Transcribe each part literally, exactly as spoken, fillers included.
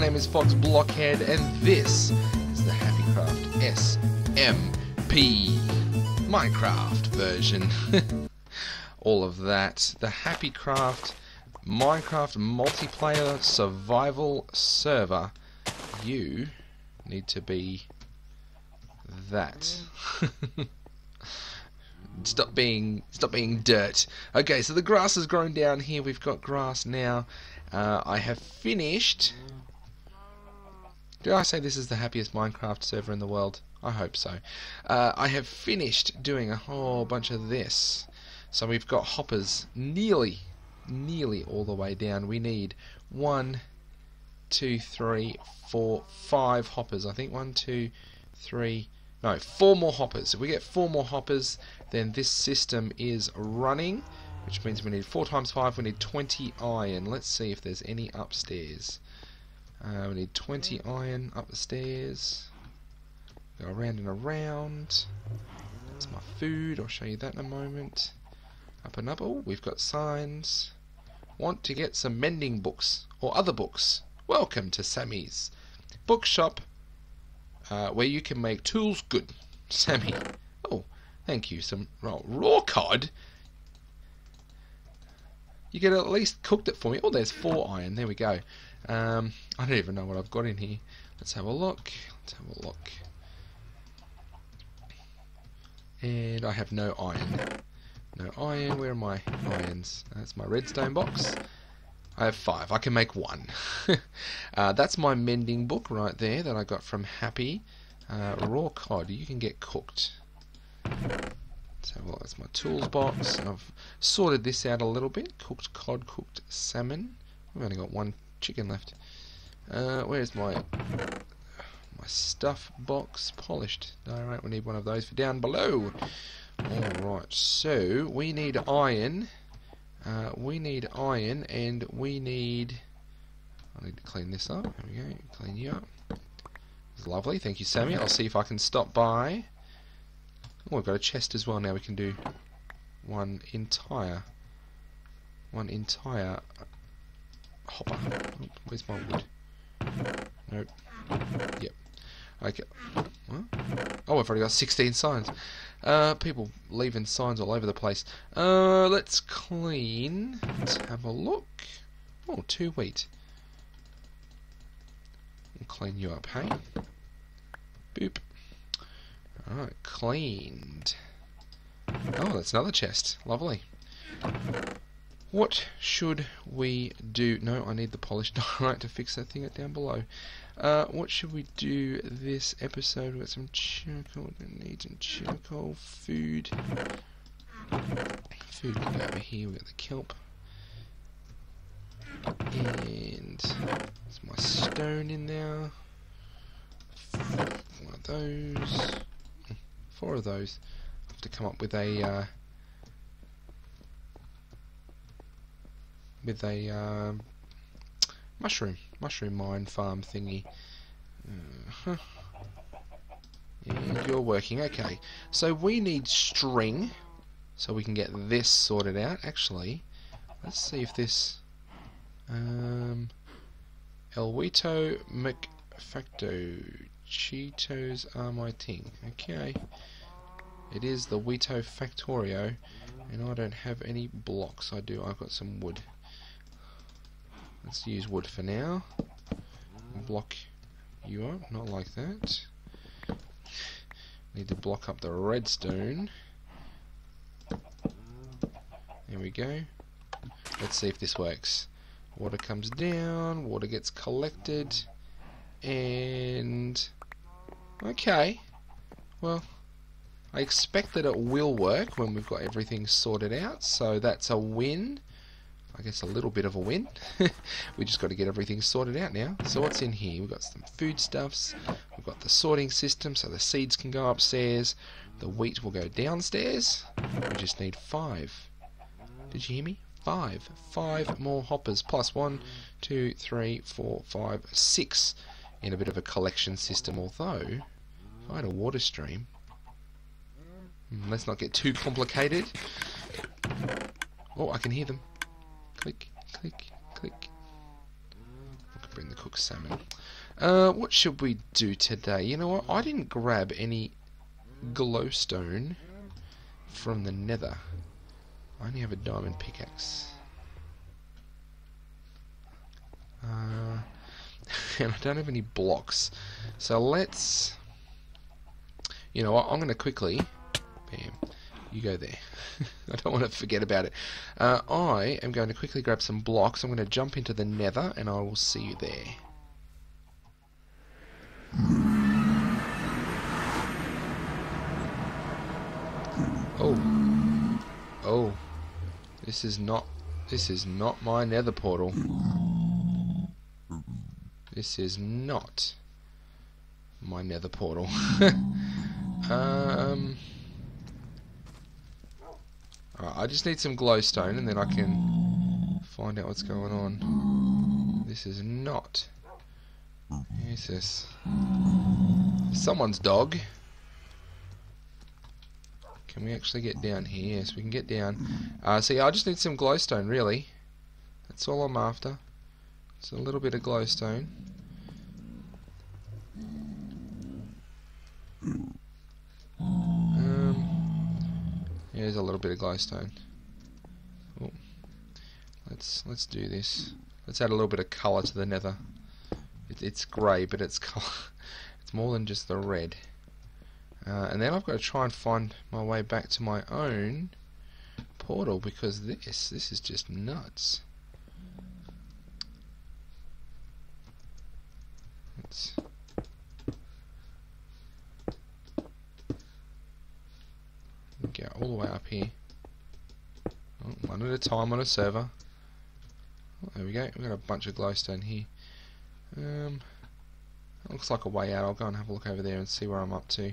My name is FoxBlockhead, and this is the HappyCraft S M P Minecraft version. All of that. The HappyCraft Minecraft multiplayer survival server. You need to be that. Stop being, stop being dirt. Okay, so the grass has grown down here. We've got grass now. Uh, I have finished. Did I say this is the happiest Minecraft server in the world? I hope so. Uh, I have finished doing a whole bunch of this. So we've got hoppers nearly, nearly all the way down. We need one, two, three, four, five hoppers. I think one, two, three. No, four more hoppers. If we get four more hoppers, then this system is running, which means we need four times five. We need twenty iron. Let's see if there's any upstairs. Uh, we need twenty iron up the stairs. Go around and around. That's my food. I'll show you that in a moment. Up and up. Oh, we've got signs. Want to get some mending books or other books? Welcome to Sammy's bookshop. Uh, where you can make tools good, Sammy. Oh, thank you. Some raw, raw cod. You get at least cooked it for me. Oh, there's four iron. There we go. Um, I don't even know what I've got in here. Let's have a look. Let's have a look. And I have no iron. No iron. Where are my irons? That's my redstone box. I have five. I can make one. uh, that's my mending book right there that I got from Happy. Uh, raw cod. You can get cooked. So, well, that's my tools box. I've sorted this out a little bit. Cooked cod, cooked salmon. We've only got one chicken left. Uh, where's my my stuff box? Polished. All right, we need one of those for down below. All right. So we need iron. Uh, we need iron, and we need... I need to clean this up. There we go. Clean you up. It's lovely. Thank you, Sammy. I'll see if I can stop by. Oh, we've got a chest as well. Now we can do one entire... One entire... Hopper. Oh, where's my wood? Nope. Yep. Okay. What? Oh, I've already got sixteen signs. Uh, people leaving signs all over the place. Uh, let's clean. Let's have a look. Oh, two wheat. We'll clean you up, hey? Boop. Alright, cleaned. Oh, that's another chest. Lovely. What should we do? No, I need the polished diorite to fix that thing down below. Uh, what should we do this episode? We've got some charcoal. We need some charcoal. Food. Food can go over here. We've got the kelp. And there's my stone in there. One of those. Four of those. I have to come up with a... Uh, with a um, mushroom, mushroom mine farm thingy. Uh-huh. And you're working, okay. So we need string, so we can get this sorted out. Actually, let's see if this um, El Huito McFacto Cheetos are my ting. Okay, it is the Huito Factorio, and I don't have any blocks. I do. I've got some wood. Let's use wood for now. Block you up, not like that. Need to block up the redstone. There we go. Let's see if this works. Water comes down, water gets collected, and... Okay. Well, I expect that it will work when we've got everything sorted out, so that's a win. I guess a little bit of a win. We just got to get everything sorted out now. So what's in here? We've got some foodstuffs. We've got the sorting system, so the seeds can go upstairs. The wheat will go downstairs. We just need five. Did you hear me? Five. Five more hoppers. Plus one, two, three, four, five, six. In a bit of a collection system. Although, if I had a water stream... Let's not get too complicated. Oh, I can hear them. Click, click, click. bring the cooked salmon. Uh, what should we do today? You know what? I didn't grab any glowstone from the nether. I only have a diamond pickaxe. Uh, and I don't have any blocks. So let's... You know what? I'm going to quickly... Bam. You go there. I don't want to forget about it. Uh, I am going to quickly grab some blocks. I'm going to jump into the nether and I will see you there. Oh. Oh. This is not... This is not my nether portal. This is not my nether portal. um... Alright, I just need some glowstone and then I can find out what's going on. This is not... Who's this? Someone's dog. Can we actually get down here? Yes, we can get down. Uh, so yeah, I just need some glowstone, really. That's all I'm after. Just a little bit of glowstone. Here's a little bit of glowstone. Oh. Let's let's do this. Let's add a little bit of colour to the nether. It, it's grey, but it's colour. It's more than just the red. Uh, and then I've got to try and find my way back to my own portal because this this is just nuts. Let's. Go all the way up here. Oh, one at a time on a server. Oh, there we go. We've got a bunch of glowstone here. Um, that looks like a way out. I'll go and have a look over there and see where I'm up to.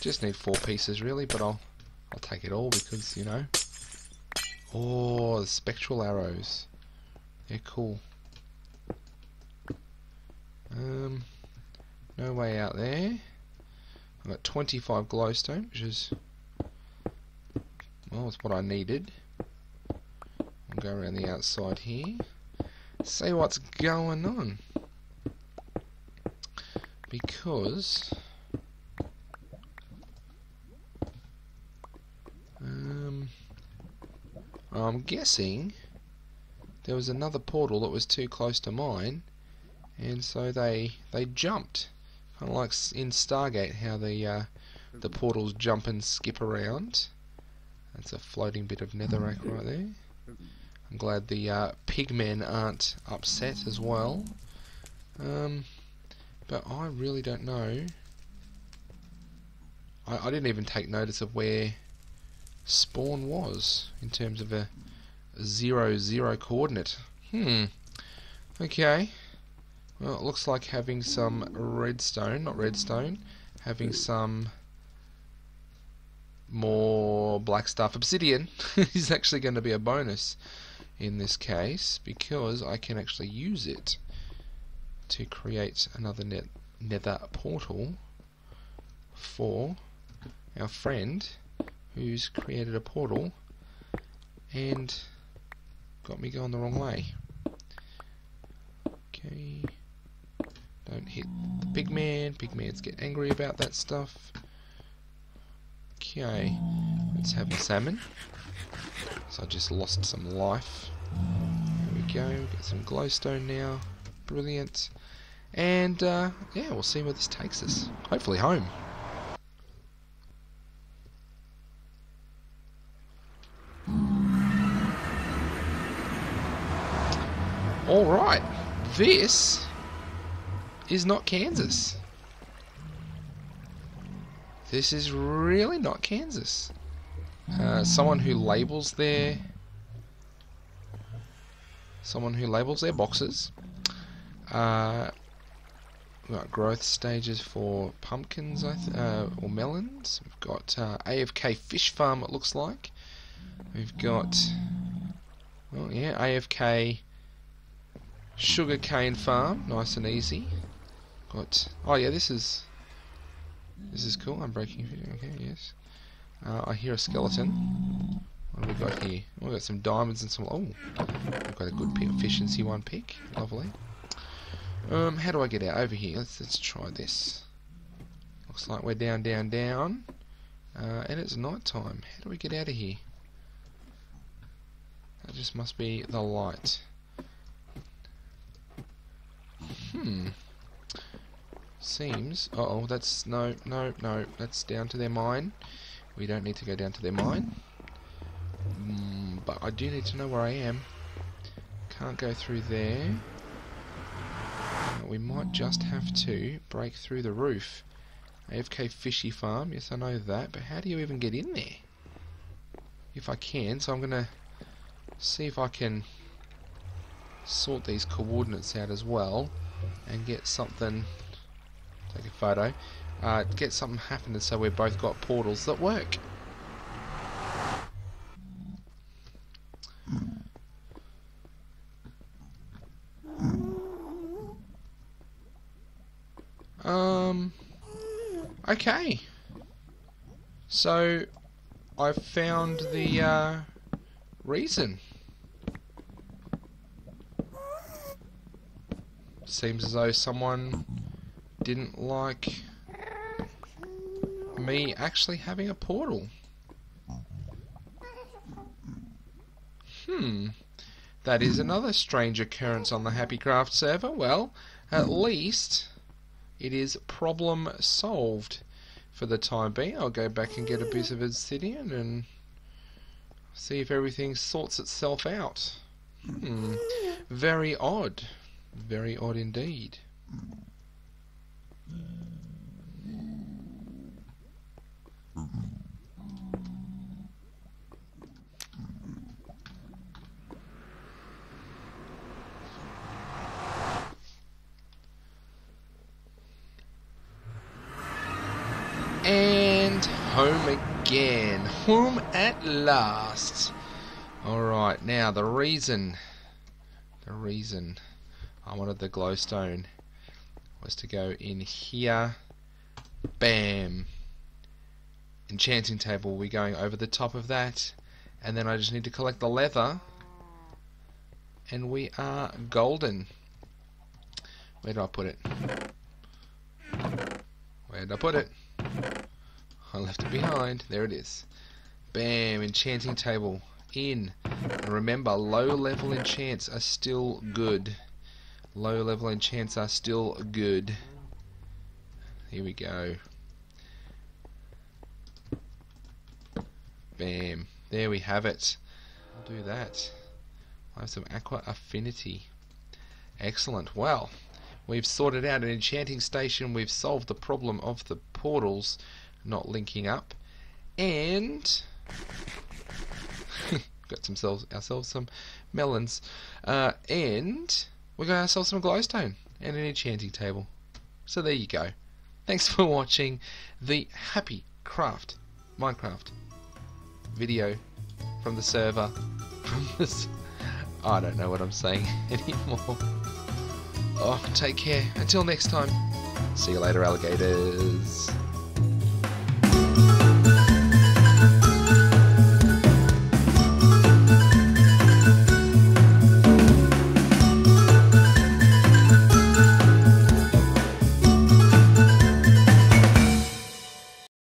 Just need four pieces really, but I'll I'll take it all because you know. Oh, the spectral arrows. They're cool. Um, no way out there. I've got twenty-five glowstone, which is. Well, it's what I needed. I'll go around the outside here. See what's going on. Because... Um, I'm guessing there was another portal that was too close to mine. And so they they jumped. Kind of like in Stargate, how the, uh, the portals jump and skip around. That's a floating bit of netherrack right there. I'm glad the uh, pigmen aren't upset as well. Um, but I really don't know. I, I didn't even take notice of where spawn was in terms of a, a zero zero coordinate. Hmm. Okay. Well, it looks like having some redstone, not redstone, having some. More black stuff. Obsidian is actually going to be a bonus in this case because I can actually use it to create another net nether portal for our friend who's created a portal and got me going the wrong way. Okay, don't hit the big man. Big mans get angry about that stuff. Okay, let's have the salmon. So I just lost some life. There we go, we've got some glowstone now. Brilliant. And uh, yeah, we'll see where this takes us. Hopefully home. Alright, this is not Kansas. This is really not Kansas. Uh, someone who labels their... Someone who labels their boxes. Uh, we've got growth stages for pumpkins I th uh, or melons. We've got uh, A F K fish farm, it looks like. We've got... Well, yeah, A F K sugar cane farm. Nice and easy. Got... Oh, yeah, this is... This is cool. I'm breaking video. Okay, yes. Uh, I hear a skeleton. What have we got here? Oh, we've got some diamonds and some... Oh, we've got a good efficiency one pick. Lovely. Um, how do I get out? Over here. Let's let's try this. Looks like we're down, down, down. Uh, and it's night time. How do we get out of here? That just must be the light. Hmm. Seems. Uh oh, that's no, no, no. That's down to their mine. We don't need to go down to their mine. Mm, but I do need to know where I am. Can't go through there. Uh, we might just have to break through the roof. A F K Fishy Farm. Yes, I know that. But how do you even get in there? If I can, so I'm gonna see if I can sort these coordinates out as well and get something. Take a photo. Uh, get something happening so we've both got portals that work. Um. Okay. So, I found the uh, reason. Seems as though someone didn't like me actually having a portal. Hmm. That is another strange occurrence on the HappyCraft server. Well, at least it is problem solved for the time being. I'll go back and get a piece of obsidian and see if everything sorts itself out. Hmm. Very odd. Very odd indeed. And home again. Home at last. Alright, now the reason. The reason I wanted the glowstone was to go in here. Bam. Enchanting table. We're going over the top of that. And then I just need to collect the leather. And we are golden. Where do I put it? Where do I put it? I left it behind. There it is. Bam! Enchanting table. In. And remember, low-level enchants are still good. Low-level enchants are still good. Here we go. Bam. There we have it. I'll do that. I have some aqua affinity. Excellent. Well, we've sorted out an enchanting station. We've solved the problem of the portals not linking up, and got ourselves ourselves some melons, uh, and we got ourselves some glowstone and an enchanting table. So there you go. Thanks for watching the HappyCraft Minecraft video from the server. From this, I don't know what I'm saying anymore. Oh, take care. Until next time. See you later, alligators.